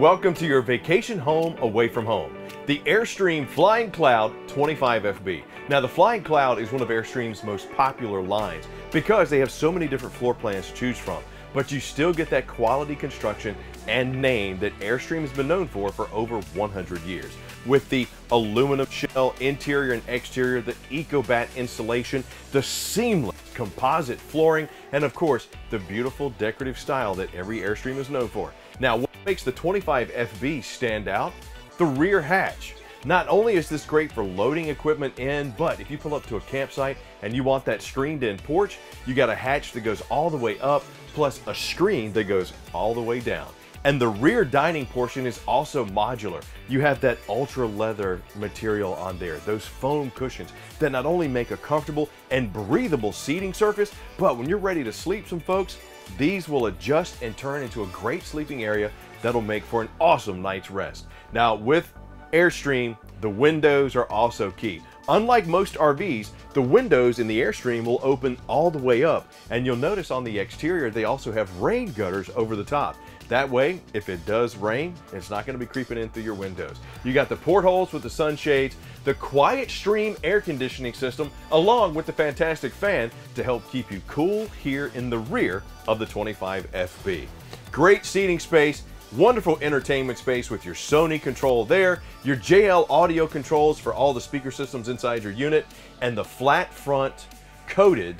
Welcome to your vacation home away from home. The Airstream Flying Cloud 25FB. Now the Flying Cloud is one of Airstream's most popular lines because they have so many different floor plans to choose from, but you still get that quality construction and name that Airstream has been known for over 100 years. With the aluminum shell interior and exterior, the EcoBat installation, the seamless composite flooring, and of course, the beautiful decorative style that every Airstream is known for. Now, what makes the 25FB stand out? The rear hatch. Not only is this great for loading equipment in, but if you pull up to a campsite and you want that screened-in porch, you got a hatch that goes all the way up, plus a screen that goes all the way down. And the rear dining portion is also modular. You have that ultra leather material on there, those foam cushions that not only make a comfortable and breathable seating surface, but when you're ready to sleep some folks, these will adjust and turn into a great sleeping area that'll make for an awesome night's rest. Now with Airstream, the windows are also key. Unlike most RVs, the windows in the Airstream will open all the way up, and you'll notice on the exterior they also have rain gutters over the top. That way, if it does rain, it's not going to be creeping in through your windows. You got the portholes with the sunshades, the QuietStream air conditioning system, along with the fantastic fan to help keep you cool here in the rear of the 25FB. Great seating space. Wonderful entertainment space with your Sony control there, your JL Audio controls for all the speaker systems inside your unit, and the flat front coated,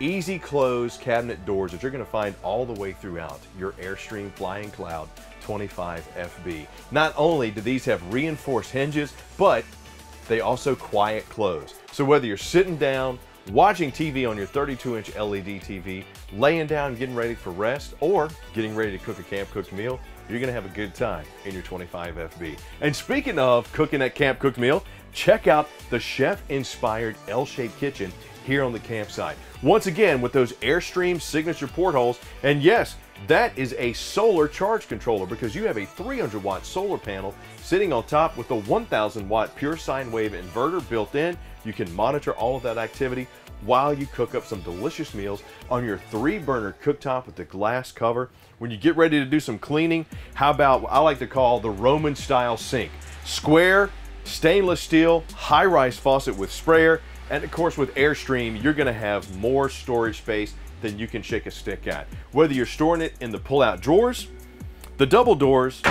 easy close cabinet doors that you're going to find all the way throughout your Airstream Flying Cloud 25FB. Not only do these have reinforced hinges, but they also quiet close. So whether you're sitting down, watching TV on your 32-inch LED TV, laying down, getting ready for rest, or getting ready to cook a camp-cooked meal, you're going to have a good time in your 25FB. And speaking of cooking that camp-cooked meal, check out the chef-inspired L-shaped kitchen here on the campsite. Once again, with those Airstream signature portholes, and yes, that is a solar charge controller because you have a 300-watt solar panel sitting on top with a 1,000-watt pure sine wave inverter built in. You can monitor all of that activity while you cook up some delicious meals on your 3-burner cooktop with the glass cover. When you get ready to do some cleaning, how about what I like to call the Roman-style sink. Square, stainless steel, high-rise faucet with sprayer, and of course with Airstream, you're gonna have more storage space than you can shake a stick at. Whether you're storing it in the pull-out drawers, the double doors,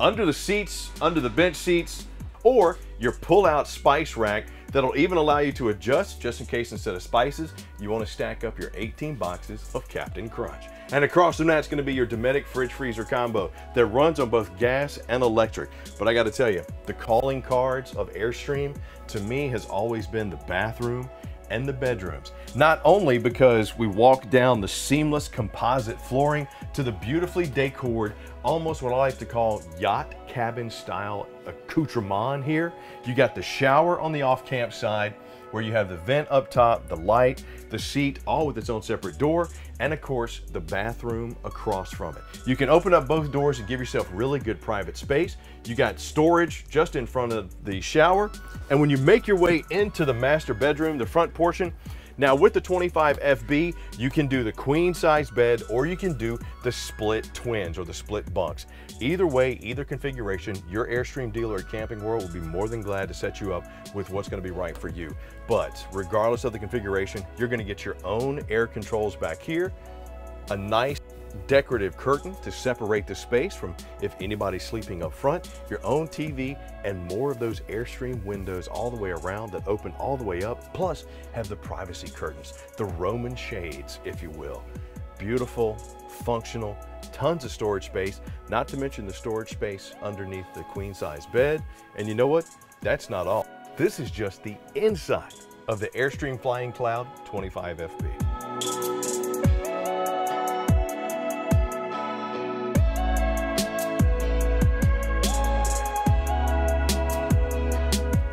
under the seats, under the bench seats, or your pull-out spice rack, that'll even allow you to adjust just in case instead of spices, you want to stack up your 18 boxes of Captain Crunch. And across from that's going to be your Dometic fridge freezer combo that runs on both gas and electric. But I got to tell you, the calling cards of Airstream to me has always been the bathroom and the bedrooms. Not only because we walk down the seamless composite flooring to the beautifully decored, almost what I like to call yacht cabin style accoutrement here. You got the shower on the off camp side where you have the vent up top, the light, the seat, all with its own separate door, and of course the bathroom across from it. You can open up both doors and give yourself really good private space. You got storage just in front of the shower. And when you make your way into the master bedroom, the front portion, now with the 25FB, you can do the queen size bed or you can do the split twins or the split bunks. Either way, either configuration, your Airstream dealer at Camping World will be more than glad to set you up with what's going to be right for you. But regardless of the configuration, you're going to get your own air controls back here, a nice decorative curtain to separate the space from if anybody's sleeping up front, your own TV, and more of those Airstream windows all the way around that open all the way up, plus have the privacy curtains, the Roman shades, if you will. Beautiful, functional, tons of storage space, not to mention the storage space underneath the queen size bed. And you know what? That's not all. This is just the inside of the Airstream Flying Cloud 25FB.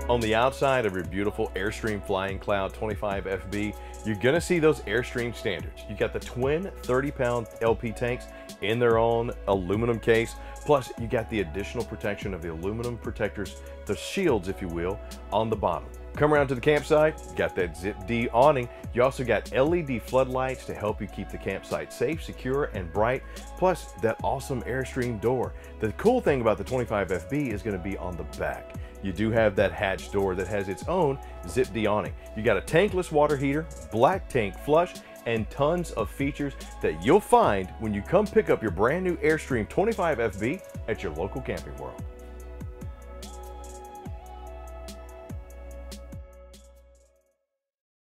On the outside of your beautiful Airstream Flying Cloud 25FB, you're gonna see those Airstream standards. You got the twin 30-pound LP tanks in their own aluminum case, plus you got the additional protection of the aluminum protectors, the shields, if you will, on the bottom. Come around to the campsite, you got that Zip-D awning. You also got LED floodlights to help you keep the campsite safe, secure, and bright, plus that awesome Airstream door. The cool thing about the 25FB is going to be on the back. You do have that hatch door that has its own Zip-D awning. You got a tankless water heater, black tank flush, and tons of features that you'll find when you come pick up your brand new Airstream 25FB at your local Camping World.